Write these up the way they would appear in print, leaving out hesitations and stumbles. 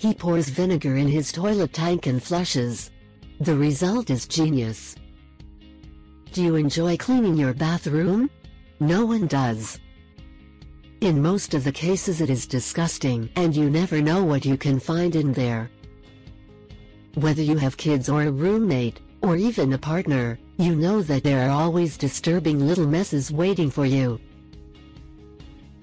He pours vinegar in his toilet tank and flushes. The result is genius. Do you enjoy cleaning your bathroom? No one does. In most of the cases it is disgusting and you never know what you can find in there. Whether you have kids or a roommate, or even a partner, you know that there are always disturbing little messes waiting for you.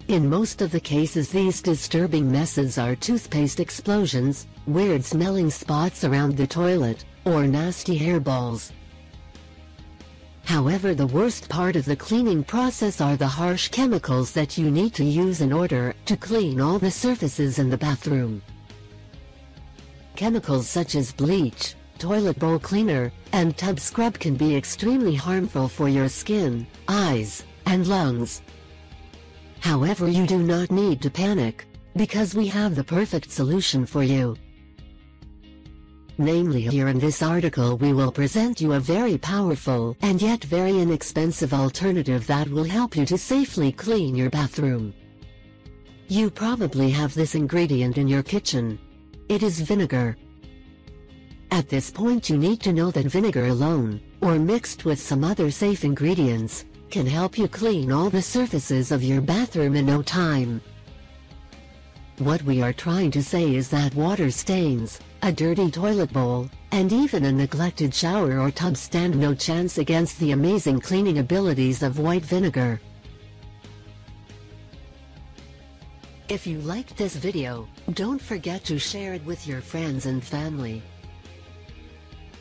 In most of the cases these disturbing messes are toothpaste explosions, weird smelling spots around the toilet, or nasty hairballs. However, the worst part of the cleaning process are the harsh chemicals that you need to use in order to clean all the surfaces in the bathroom. Chemicals such as bleach, toilet bowl cleaner, and tub scrub can be extremely harmful for your skin, eyes, and lungs. However, you do not need to panic, because we have the perfect solution for you. Namely, here in this article we will present you a very powerful and yet very inexpensive alternative that will help you to safely clean your bathroom. You probably have this ingredient in your kitchen. It is vinegar. At this point you need to know that vinegar alone, or mixed with some other safe ingredients, can help you clean all the surfaces of your bathroom in no time. What we are trying to say is that water stains, a dirty toilet bowl, and even a neglected shower or tub stand no chance against the amazing cleaning abilities of white vinegar. If you liked this video, don't forget to share it with your friends and family.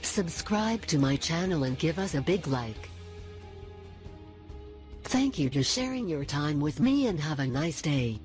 Subscribe to my channel and give us a big like. Thank you for sharing your time with me and have a nice day.